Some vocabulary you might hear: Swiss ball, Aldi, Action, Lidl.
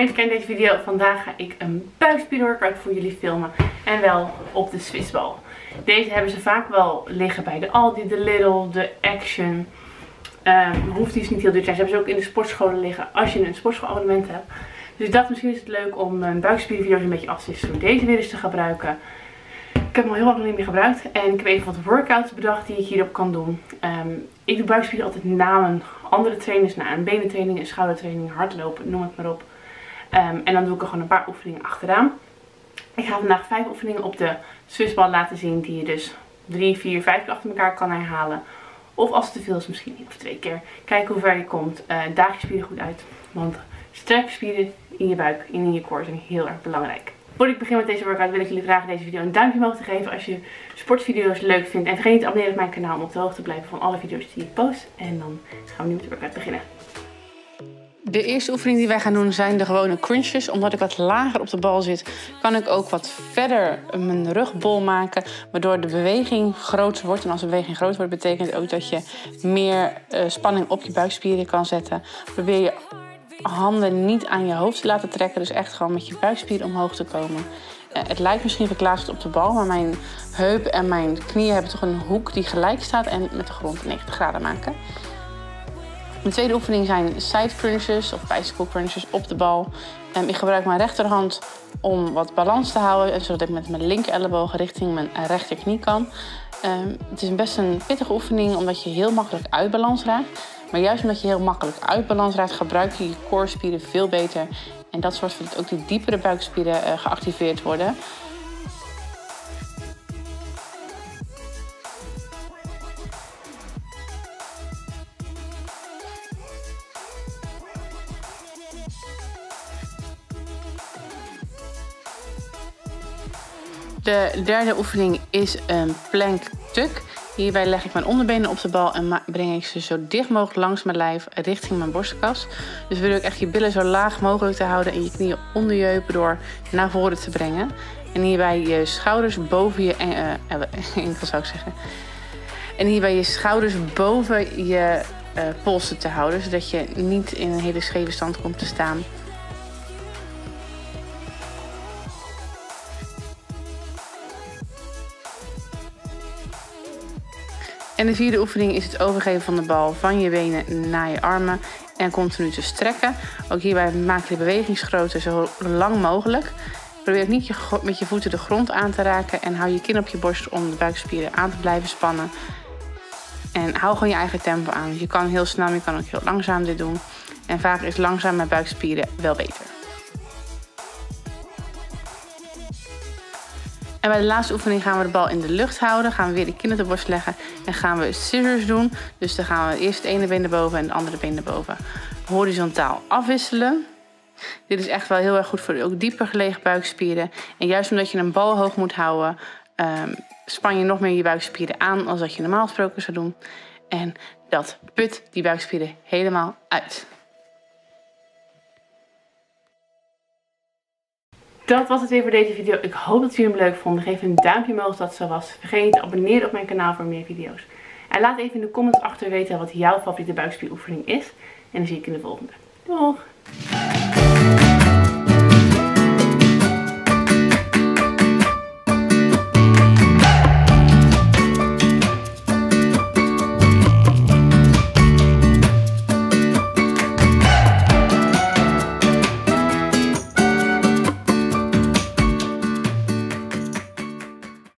iedereen die kijkt deze video. Vandaag ga ik een buikspierenworkout voor jullie filmen. En wel op de Swiss ball. Deze hebben ze vaak wel liggen bij de Aldi, de Lidl, de Action. Hoeft die is niet heel duur. Ze hebben ze ook in de sportscholen liggen als je een sportschoolabonnement hebt. Dus dat misschien is het leuk om buikspierenvideo's een beetje af te wisselen. Deze weer eens te gebruiken. Ik heb hem al heel lang niet meer gebruikt. En ik heb even wat workouts bedacht die ik hierop kan doen. Ik doe buikspieren altijd na een andere trainers. Na een benentraining, een schoudertraining, hardlopen, noem het maar op. En dan doe ik er gewoon een paar oefeningen achteraan. Ik ga vandaag 5 oefeningen op de Swiss ball laten zien. Die je dus 3, 4, 5 keer achter elkaar kan herhalen. Of als het te veel is misschien 1 of 2 keer. Kijken hoe ver je komt. Daag je spieren goed uit. Want sterke spieren in je buik en in je core zijn heel erg belangrijk. Voordat ik begin met deze workout wil ik jullie vragen deze video een duimpje omhoog te geven als je sportvideo's leuk vindt. En vergeet niet te abonneren op mijn kanaal om op de hoogte te blijven van alle video's die ik post. En dan gaan we nu met de workout beginnen. De eerste oefening die wij gaan doen zijn de gewone crunches. Omdat ik wat lager op de bal zit, kan ik ook wat verder mijn rug bol maken. Waardoor de beweging groter wordt. En als de beweging groot wordt, betekent ook dat je meer spanning op je buikspieren kan zetten. Probeer je handen niet aan je hoofd te laten trekken. Dus echt gewoon met je buikspieren omhoog te komen. Het lijkt misschien verklaagd op de bal, maar mijn heup en mijn knieën hebben toch een hoek die gelijk staat en met de grond 90 graden maken. Mijn tweede oefening zijn side crunches of bicycle crunches op de bal. Ik gebruik mijn rechterhand om wat balans te houden, zodat ik met mijn linker elleboog richting mijn rechterknie kan. Het is best een pittige oefening omdat je heel makkelijk uit balans raakt. Maar juist omdat je heel makkelijk uit balans raakt, gebruik je je core spieren veel beter. En dat zorgt ervoor dat ook die diepere buikspieren geactiveerd worden. De derde oefening is een plank tuk. Hierbij leg ik mijn onderbenen op de bal en breng ik ze zo dicht mogelijk langs mijn lijf richting mijn borstkas. Dus wil ik echt je billen zo laag mogelijk te houden en je knieën onder je heupen door naar voren te brengen. En hierbij je schouders boven je enkel zou ik zeggen. En hierbij je schouders boven je polsen te houden, zodat je niet in een hele scheve stand komt te staan. En de vierde oefening is het overgeven van de bal van je benen naar je armen en continu te strekken. Ook hierbij maak je de bewegingsgrootte zo lang mogelijk. Probeer niet met je voeten de grond aan te raken en hou je kin op je borst om de buikspieren aan te blijven spannen. En hou gewoon je eigen tempo aan. Je kan heel snel, je kan ook heel langzaam dit doen. En vaak is langzaam met buikspieren wel beter. En bij de laatste oefening gaan we de bal in de lucht houden. Gaan we weer de kin op de borst leggen. En gaan we scissors doen. Dus dan gaan we eerst het ene been naar boven en het andere been naar boven. Horizontaal afwisselen. Dit is echt wel heel erg goed voor ook dieper gelegen buikspieren. En juist omdat je een bal hoog moet houden, span je nog meer je buikspieren aan als dat je normaal gesproken zou doen. En dat put die buikspieren helemaal uit. Dat was het weer voor deze video. Ik hoop dat jullie hem leuk vonden. Geef een duimpje omhoog als dat zo was. Vergeet niet te abonneren op mijn kanaal voor meer video's. En laat even in de comments achter weten wat jouw favoriete buikspieroefening is. En dan zie ik je in de volgende. Doeg!